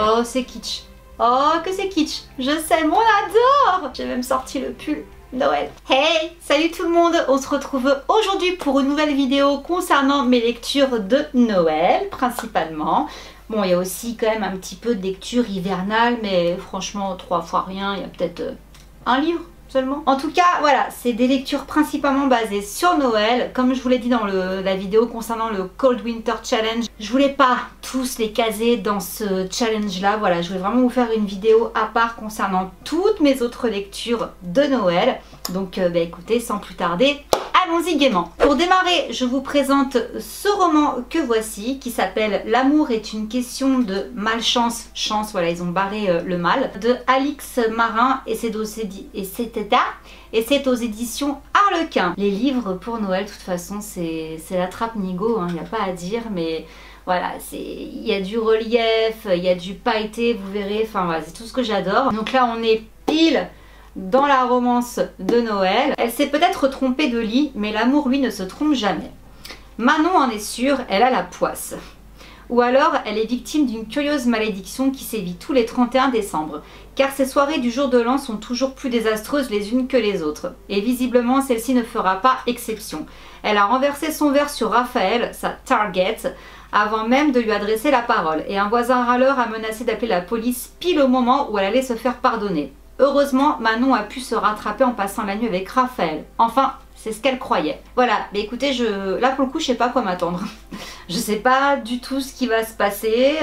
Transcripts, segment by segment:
Oh, c'est kitsch. Oh, que c'est kitsch. Je sais, on adore. J'ai même sorti le pull Noël. Hey, salut tout le monde. On se retrouve aujourd'hui pour une nouvelle vidéo concernant mes lectures de Noël, principalement. Bon, il y a aussi quand même un petit peu de lecture hivernale, mais franchement, 3 fois rien, il y a peut-être un livre seulement. En tout cas, voilà, c'est des lectures principalement basées sur Noël. Comme je vous l'ai dit dans la vidéo concernant le Cold Winter Challenge, je voulais pas tous les caser dans ce challenge-là. Voilà, je voulais vraiment vous faire une vidéo à part concernant toutes mes autres lectures de Noël. Donc, bah, écoutez, sans plus tarder, allons-y gaiement. Pour démarrer, je vous présente ce roman que voici, qui s'appelle « L'amour est une question de malchance ». Chance, voilà, ils ont barré le mal. De Alix Marin, et c'est aux éditions Harlequin. Les livres pour Noël, de toute façon, c'est la trappe-nigo, il n'y a pas à dire, mais... Voilà, il y a du relief, il y a du pailleté, vous verrez, enfin voilà, c'est tout ce que j'adore. Donc là, on est pile dans la romance de Noël. Elle s'est peut-être trompée de lit, mais l'amour, lui, ne se trompe jamais. Manon en est sûre, elle a la poisse. Ou alors, elle est victime d'une curieuse malédiction qui sévit tous les 31 décembre. Car ces soirées du jour de l'an sont toujours plus désastreuses les unes que les autres. Et visiblement, celle-ci ne fera pas exception. Elle a renversé son verre sur Raphaël, sa target, avant même de lui adresser la parole, et un voisin râleur a menacé d'appeler la police pile au moment où elle allait se faire pardonner. Heureusement, Manon a pu se rattraper en passant la nuit avec Raphaël. Enfin, c'est ce qu'elle croyait. Voilà, mais écoutez, là pour le coup, je sais pas quoi m'attendre. Je sais pas du tout ce qui va se passer,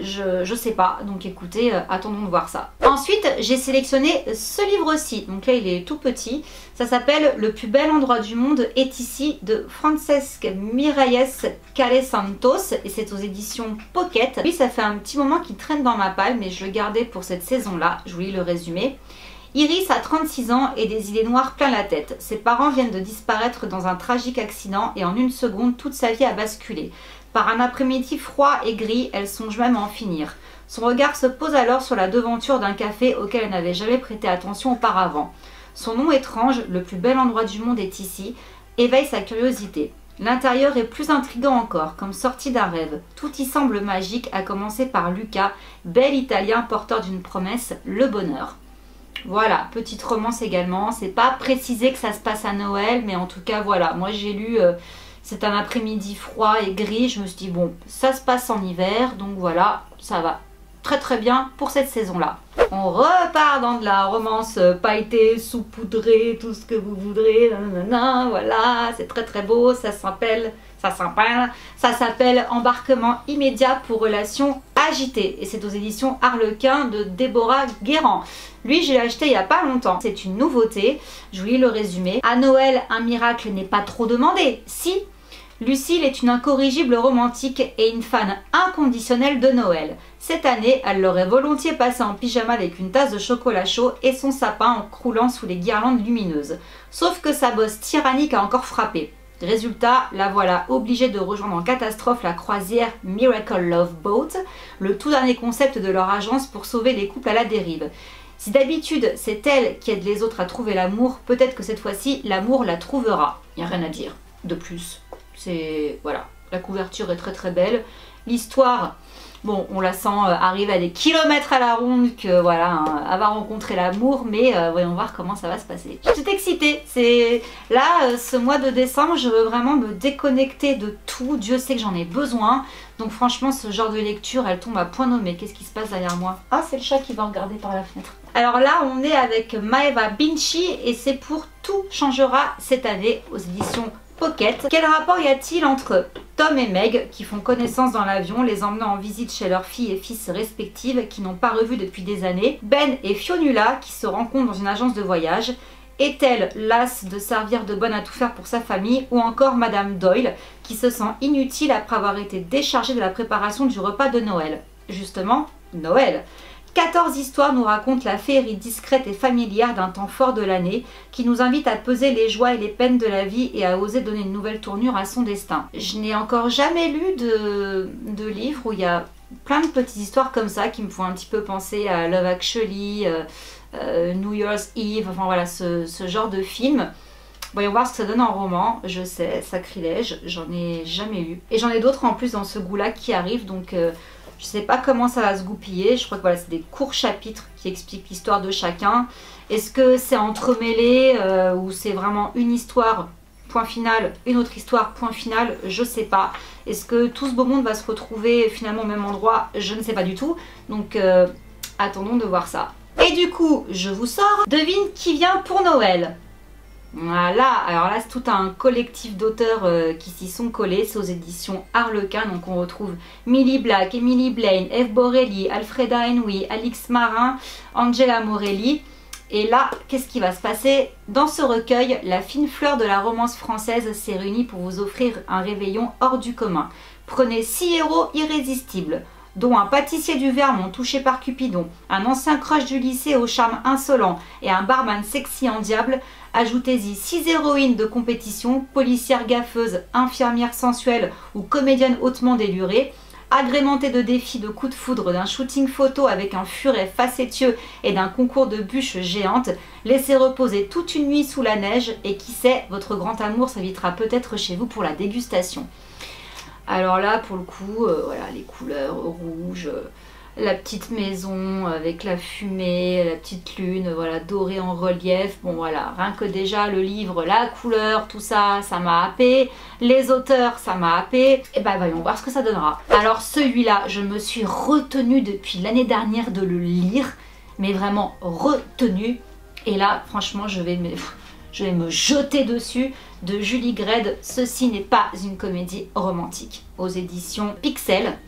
je sais pas. Donc écoutez, attendons de voir ça. Ensuite, j'ai sélectionné ce livre-ci. Donc là, il est tout petit. Ça s'appelle « Le plus bel endroit du monde est ici » de Francesc Miralles Calesantos. Et c'est aux éditions Pocket. Lui, ça fait un petit moment qu'il traîne dans ma palle, mais je le gardais pour cette saison-là. Je vous lis le résumé. Iris a 36 ans et des idées noires plein la tête. Ses parents viennent de disparaître dans un tragique accident et en une seconde, toute sa vie a basculé. Par un après-midi froid et gris, elle songe même à en finir. Son regard se pose alors sur la devanture d'un café auquel elle n'avait jamais prêté attention auparavant. Son nom étrange, « Le plus bel endroit du monde est ici », éveille sa curiosité. L'intérieur est plus intriguant encore, comme sorti d'un rêve. Tout y semble magique, à commencer par Luca, bel italien porteur d'une promesse, le bonheur. Voilà, petite romance également. C'est pas précisé que ça se passe à Noël, mais en tout cas, voilà. Moi, j'ai lu, c'est un après-midi froid et gris. Je me suis dit, bon, ça se passe en hiver. Donc voilà, ça va très très bien pour cette saison-là. On repart dans de la romance pailletée, saupoudrée, tout ce que vous voudrez. Nanana, voilà, c'est très très beau. Ça s'appelle Embarquement immédiat pour relations agitées. Et c'est aux éditions Harlequin de Déborah Guéran. Lui, je l'ai acheté il n'y a pas longtemps. C'est une nouveauté. Je vous lis le résumé. À Noël, un miracle n'est pas trop demandé. Si, Lucille est une incorrigible romantique et une fan inconditionnelle de Noël. Cette année, elle l'aurait volontiers passé en pyjama avec une tasse de chocolat chaud et son sapin en croulant sous les guirlandes lumineuses. Sauf que sa bosse tyrannique a encore frappé. Résultat, la voilà obligée de rejoindre en catastrophe la croisière Miracle Love Boat, le tout dernier concept de leur agence pour sauver les couples à la dérive. Si d'habitude c'est elle qui aide les autres à trouver l'amour, peut-être que cette fois-ci l'amour la trouvera. Il n'y a rien à dire de plus. C'est... voilà, la couverture est très très belle. L'histoire, bon, on la sent arriver à des kilomètres à la ronde, que voilà, hein, elle va rencontrer l'amour, mais voyons voir comment ça va se passer. Je suis excitée, c'est... Là, ce mois de décembre, je veux vraiment me déconnecter de tout, Dieu sait que j'en ai besoin. Donc franchement, ce genre de lecture, elle tombe à point nommé. Qu'est-ce qui se passe derrière moi? Ah, c'est le chat qui va regarder par la fenêtre. Alors là, on est avec Maëva Binchi, et c'est pour Tout changera cette année aux éditions Pocket. Quel rapport y a-t-il entre Tom et Meg qui font connaissance dans l'avion, les emmenant en visite chez leurs filles et fils respectives qui n'ont pas revu depuis des années, Ben et Fionula qui se rencontrent dans une agence de voyage, est-elle lasse de servir de bonne à tout faire pour sa famille, ou encore Madame Doyle qui se sent inutile après avoir été déchargée de la préparation du repas de Noël. Justement, Noël. 14 histoires nous racontent la féerie discrète et familière d'un temps fort de l'année qui nous invite à peser les joies et les peines de la vie et à oser donner une nouvelle tournure à son destin. Je n'ai encore jamais lu de livre où il y a plein de petites histoires comme ça qui me font un petit peu penser à Love Actually, New Year's Eve, enfin voilà, ce genre de film. Voyons voir ce que ça donne en roman. Je sais, sacrilège, j'en ai jamais lu. Et j'en ai d'autres en plus dans ce goût-là qui arrivent, donc... Je ne sais pas comment ça va se goupiller. Je crois que voilà, c'est des courts chapitres qui expliquent l'histoire de chacun. Est-ce que c'est entremêlé ou c'est vraiment une histoire, point final, une autre histoire, point final? Je ne sais pas. Est-ce que tout ce beau monde va se retrouver finalement au même endroit? Je ne sais pas du tout. Donc attendons de voir ça. Et du coup, je vous sors Devine qui vient pour Noël. Voilà, alors là c'est tout un collectif d'auteurs qui s'y sont collés, c'est aux éditions Harlequin, donc on retrouve Millie Black, Emily Blaine, Eve Borelli, Alfreda Henoui, Alix Marin, Angela Morelli. Et là, qu'est-ce qui va se passer? Dans ce recueil, la fine fleur de la romance française s'est réunie pour vous offrir un réveillon hors du commun. Prenez 6 héros irrésistibles, dont un pâtissier du Vermont touché par Cupidon, un ancien crush du lycée au charme insolent et un barman sexy en diable. Ajoutez-y 6 héroïnes de compétition, policières gaffeuses, infirmières sensuelles ou comédiennes hautement délurées, agrémentées de défis de coups de foudre, d'un shooting photo avec un furet facétieux et d'un concours de bûches géantes. Laissez reposer toute une nuit sous la neige et qui sait, votre grand amour s'invitera peut-être chez vous pour la dégustation. Alors là, pour le coup, voilà, les couleurs rouges, la petite maison avec la fumée, la petite lune, voilà, dorée en relief. Bon voilà, rien que déjà le livre, la couleur, tout ça, ça m'a happé. Les auteurs, ça m'a happé. Et bah voyons voir ce que ça donnera. Alors celui-là, je me suis retenue depuis l'année dernière de le lire, mais vraiment retenue. Et là, franchement, je vais me jeter dessus, de Julie Greed. Ceci n'est pas une comédie romantique, aux éditions Pixel.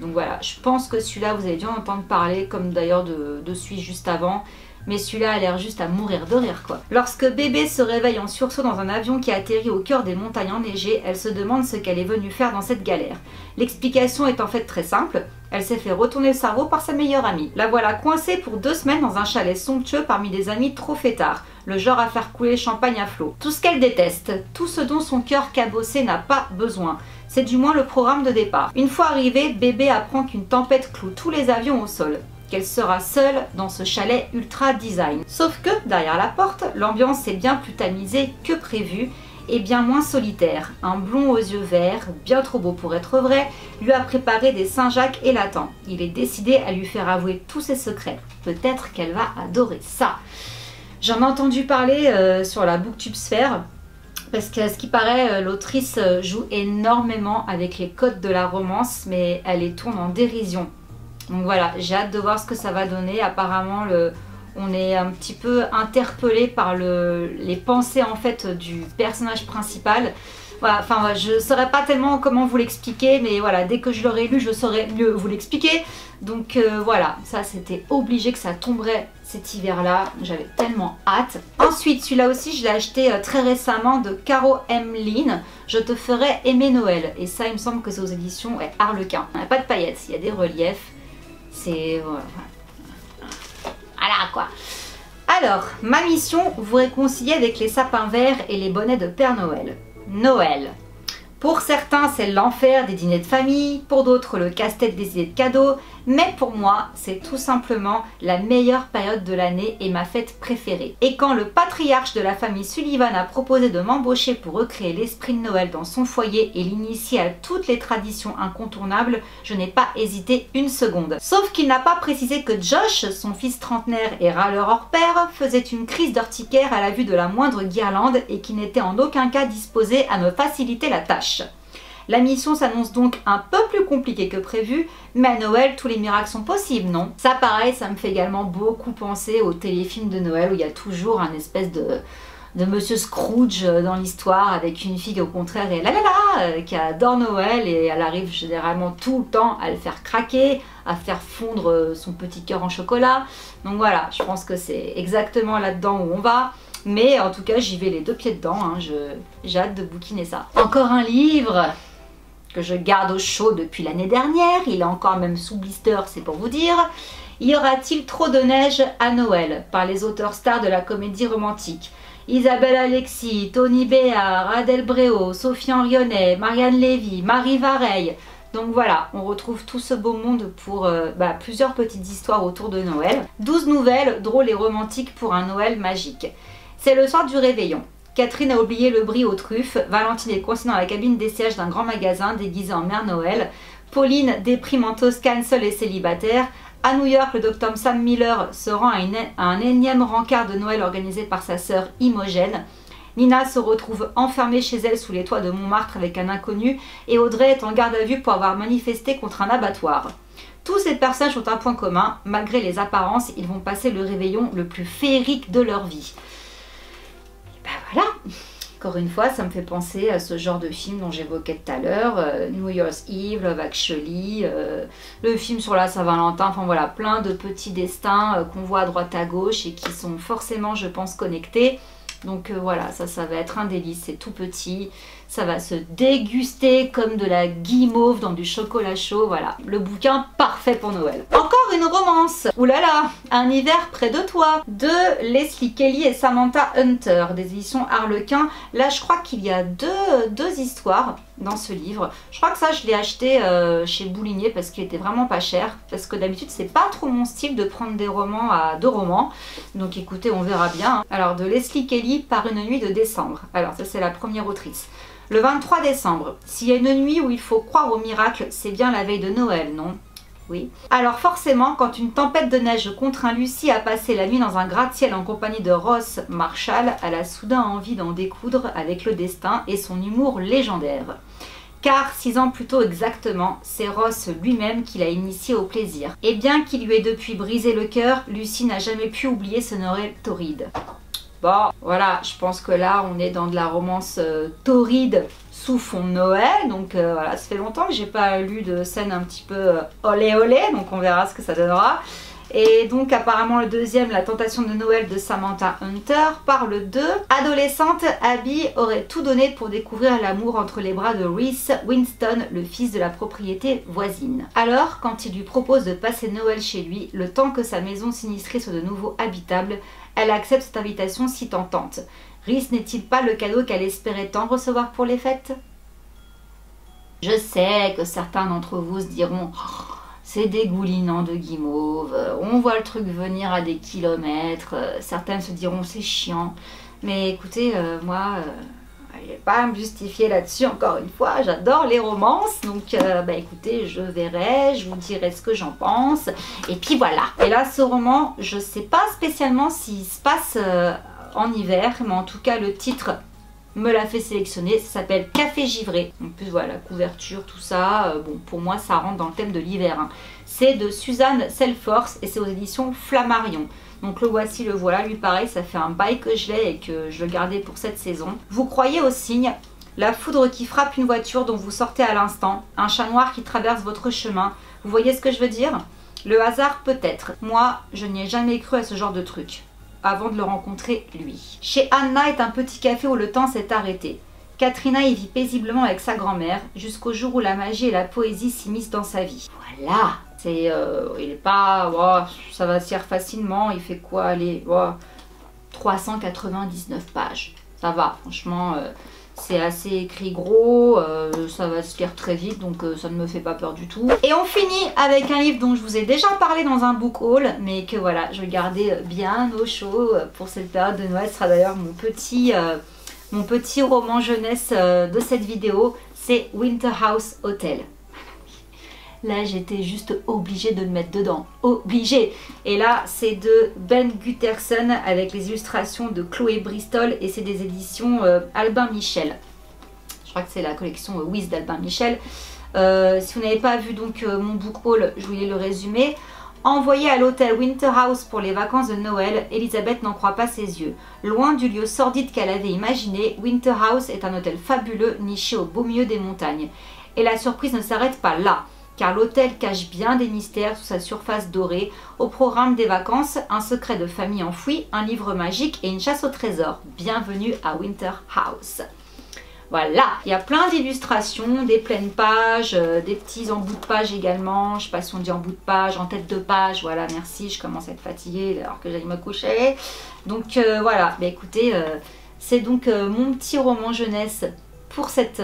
Donc voilà, je pense que celui-là, vous avez dû en entendre parler, comme d'ailleurs de celui juste avant. Mais celui-là a l'air juste à mourir de rire, quoi. Lorsque bébé se réveille en sursaut dans un avion qui atterrit au cœur des montagnes enneigées, elle se demande ce qu'elle est venue faire dans cette galère. L'explication est en fait très simple. Elle s'est fait retourner le cerveau par sa meilleure amie. La voilà coincée pour 2 semaines dans un chalet somptueux parmi des amis trop fêtards, le genre à faire couler champagne à flot. Tout ce qu'elle déteste, tout ce dont son cœur cabossé n'a pas besoin. C'est du moins le programme de départ. Une fois arrivée, bébé apprend qu'une tempête cloue tous les avions au sol, qu'elle sera seule dans ce chalet ultra design. Sauf que, derrière la porte, l'ambiance est bien plus tamisée que prévu et bien moins solitaire. Un blond aux yeux verts, bien trop beau pour être vrai, lui a préparé des Saint-Jacques et l'attend. Il est décidé à lui faire avouer tous ses secrets. Peut-être qu'elle va adorer ça. J'en ai entendu parler sur la Booktubesphère, parce qu'à ce qui paraît, l'autrice joue énormément avec les codes de la romance, mais elle les tourne en dérision. Donc voilà, j'ai hâte de voir ce que ça va donner. Apparemment, on est un petit peu interpellé par les pensées en fait du personnage principal. Voilà, enfin, je ne saurais pas tellement comment vous l'expliquer, mais voilà, dès que je l'aurai lu, je saurais mieux vous l'expliquer. Donc voilà, ça c'était obligé que ça tomberait cet hiver-là. J'avais tellement hâte. Ensuite, celui-là aussi, je l'ai acheté très récemment de Caro Emeline. Je te ferai aimer Noël. Et ça, il me semble que c'est aux éditions Harlequin. Il n'y a pas de paillettes, il y a des reliefs. C'est... voilà. Voilà quoi. Alors, ma mission, vous réconcilier avec les sapins verts et les bonnets de Père Noël. Noël. Pour certains, c'est l'enfer des dîners de famille, pour d'autres, le casse-tête des idées de cadeaux, mais pour moi, c'est tout simplement la meilleure période de l'année et ma fête préférée. Et quand le patriarche de la famille Sullivan a proposé de m'embaucher pour recréer l'esprit de Noël dans son foyer et l'initier à toutes les traditions incontournables, je n'ai pas hésité une seconde. Sauf qu'il n'a pas précisé que Josh, son fils trentenaire et râleur hors pair, faisait une crise d'urticaire à la vue de la moindre guirlande et qu'il n'était en aucun cas disposé à me faciliter la tâche. La mission s'annonce donc un peu plus compliquée que prévu, mais à Noël, tous les miracles sont possibles, non? Ça, pareil, ça me fait également beaucoup penser aux téléfilms de Noël où il y a toujours un espèce de Monsieur Scrooge dans l'histoire avec une fille qui, au contraire, est la la la, qui adore Noël et elle arrive généralement tout le temps à le faire craquer, à faire fondre son petit cœur en chocolat. Donc voilà, je pense que c'est exactement là-dedans où on va. Mais en tout cas, j'y vais les 2 pieds dedans, hein. J'ai hâte de bouquiner ça. Encore un livre que je garde au chaud depuis l'année dernière. Il est encore même sous blister, c'est pour vous dire. Y aura-t-il trop de neige à Noël? Par les auteurs stars de la comédie romantique. Isabelle Alexis, Tony Béard, Adèle Bréau, Sophie Henrionnet, Marianne Lévy, Marie Vareille. Donc voilà, on retrouve tout ce beau monde pour plusieurs petites histoires autour de Noël. 12 nouvelles, drôles et romantiques pour un Noël magique. C'est le soir du réveillon. Catherine a oublié le brie aux truffes. Valentine est coincée dans la cabine d'essayage d'un grand magasin déguisée en Mère Noël. Pauline, déprimanteuse, cancel et célibataire. À New York, le docteur Sam Miller se rend à un énième rencard de Noël organisé par sa sœur Imogène. Nina se retrouve enfermée chez elle sous les toits de Montmartre avec un inconnu et Audrey est en garde à vue pour avoir manifesté contre un abattoir. Tous ces personnages ont un point commun, malgré les apparences, ils vont passer le réveillon le plus féerique de leur vie. Et ben voilà. Encore une fois, ça me fait penser à ce genre de film dont j'évoquais tout à l'heure, New Year's Eve, Love Actually, le film sur la Saint-Valentin, enfin voilà, plein de petits destins qu'on voit à droite à gauche et qui sont forcément, je pense, connectés. Donc voilà, ça va être un délice, c'est tout petit, ça va se déguster comme de la guimauve dans du chocolat chaud, voilà, le bouquin parfait pour Noël. Encore une romance, oulala, Un hiver près de toi, de Leslie Kelly et Samantha Hunter, des éditions Harlequin. Là je crois qu'il y a deux histoires dans ce livre. Je crois que ça je l'ai acheté chez Boulinier parce qu'il était vraiment pas cher, parce que d'habitude c'est pas trop mon style de prendre des romans à deux romans, donc écoutez on verra bien. Alors de Leslie Kelly, Par une nuit de décembre, alors ça c'est la première autrice. Le 23 décembre, s'il y a une nuit où il faut croire au miracle, c'est bien la veille de Noël, non? Oui. Alors forcément, quand une tempête de neige contraint Lucie à passer la nuit dans un gratte-ciel en compagnie de Ross Marshall, elle a soudain envie d'en découdre avec le destin et son humour légendaire. Car 6 ans plus tôt exactement, c'est Ross lui-même qui l'a initié au plaisir. Et bien qu'il lui ait depuis brisé le cœur, Lucie n'a jamais pu oublier ce Noël torride. Bon, voilà, je pense que là, on est dans de la romance torride sous fond de Noël. Donc voilà, ça fait longtemps que j'ai pas lu de scène un petit peu olé olé, donc on verra ce que ça donnera. Et donc apparemment le deuxième, La tentation de Noël de Samantha Hunter, parle de adolescente, Abby aurait tout donné pour découvrir l'amour entre les bras de Reese Winston, le fils de la propriété voisine. Alors quand il lui propose de passer Noël chez lui, le temps que sa maison sinistrée soit de nouveau habitable, elle accepte cette invitation si tentante. Reese n'est-il pas le cadeau qu'elle espérait tant recevoir pour les fêtes? Je sais que certains d'entre vous se diront oh, c'est dégoulinant de guimauve, on voit le truc venir à des kilomètres, certaines se diront c'est chiant, mais écoutez, moi, je vais pas me justifier là-dessus, encore une fois, j'adore les romances, donc bah écoutez, je verrai, je vous dirai ce que j'en pense, et puis voilà. Et là, ce roman, je sais pas spécialement s'il se passe en hiver, mais en tout cas, le titre me l'a fait sélectionner, ça s'appelle Café Givré. En plus voilà, couverture, tout ça, bon pour moi ça rentre dans le thème de l'hiver. Hein. C'est de Suzanne Selforce et c'est aux éditions Flammarion. Donc le voici, le voilà, lui pareil, ça fait un bail que je l'ai et que je le gardais pour cette saison. Vous croyez aux signes? La foudre qui frappe une voiture dont vous sortez à l'instant, un chat noir qui traverse votre chemin, vous voyez ce que je veux dire? Le hasard peut-être. Moi, je n'y ai jamais cru à ce genre de truc. Avant de le rencontrer, lui. Chez Anna est un petit café où le temps s'est arrêté. Katrina y vit paisiblement avec sa grand-mère, jusqu'au jour où la magie et la poésie s'immiscent dans sa vie. Voilà. C'est... il est pas... Oh, ça va se lire facilement, il fait quoi? Allez, oh, 399 pages. Ça va, franchement, c'est assez écrit gros, ça va se lire très vite, donc ça ne me fait pas peur du tout. Et on finit avec un livre dont je vous ai déjà parlé dans un book haul, mais que voilà, je gardais bien au chaud pour cette période de Noël. Ce sera d'ailleurs mon petit roman jeunesse de cette vidéo, c'est Winter House Hotel. Là, j'étais juste obligée de le mettre dedans. Obligée! Et là, c'est de Ben Gutterson avec les illustrations de Chloé Bristol et c'est des éditions Albin Michel. Je crois que c'est la collection Wiz d'Albin Michel. Si vous n'avez pas vu donc mon book haul, je voulais le résumer. Envoyée à l'hôtel Winterhouse pour les vacances de Noël, Elisabeth n'en croit pas ses yeux. Loin du lieu sordide qu'elle avait imaginé, Winterhouse est un hôtel fabuleux niché au beau milieu des montagnes. Et la surprise ne s'arrête pas là, car l'hôtel cache bien des mystères sous sa surface dorée. Au programme des vacances, un secret de famille enfoui, un livre magique et une chasse au trésor. Bienvenue à Winter House. Voilà, il y a plein d'illustrations, des pleines pages, des petits en bout de page également. Je sais pas si on dit en bout de page, en tête de page, voilà, merci, je commence à être fatiguée alors que j'allais me coucher. Donc voilà, bah, écoutez, c'est donc mon petit roman jeunesse pour cette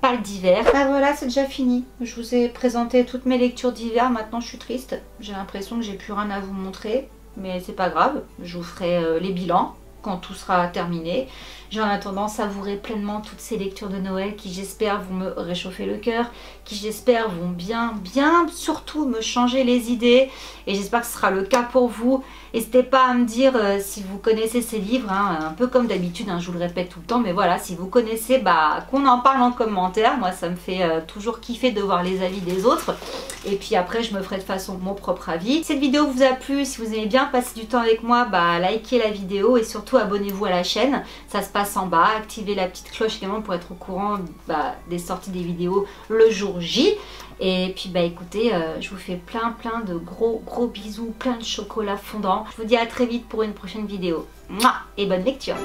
palle d'hiver. Ah voilà, c'est déjà fini. Je vous ai présenté toutes mes lectures d'hiver. Maintenant, je suis triste. J'ai l'impression que j'ai plus rien à vous montrer. Mais c'est pas grave. Je vous ferai les bilans. quand tout sera terminé. J'ai en attendant savouré pleinement toutes ces lectures de Noël qui j'espère vont me réchauffer le cœur, qui j'espère vont bien surtout me changer les idées, et j'espère que ce sera le cas pour vous. N'hésitez pas à me dire si vous connaissez ces livres, hein, un peu comme d'habitude, hein, je vous le répète tout le temps, mais voilà, si vous connaissez, bah, qu'on en parle en commentaire, moi ça me fait toujours kiffer de voir les avis des autres, et puis après je me ferai de façon mon propre avis. Cette vidéo vous a plu, si vous aimez bien passer du temps avec moi, bah, likez la vidéo et surtout abonnez-vous à la chaîne, ça se passe en bas, activez la petite cloche également pour être au courant des sorties des vidéos le jour J. Et puis bah écoutez, je vous fais plein de gros bisous, plein de chocolat fondant. Je vous dis à très vite pour une prochaine vidéo. Mouah, et bonne lecture.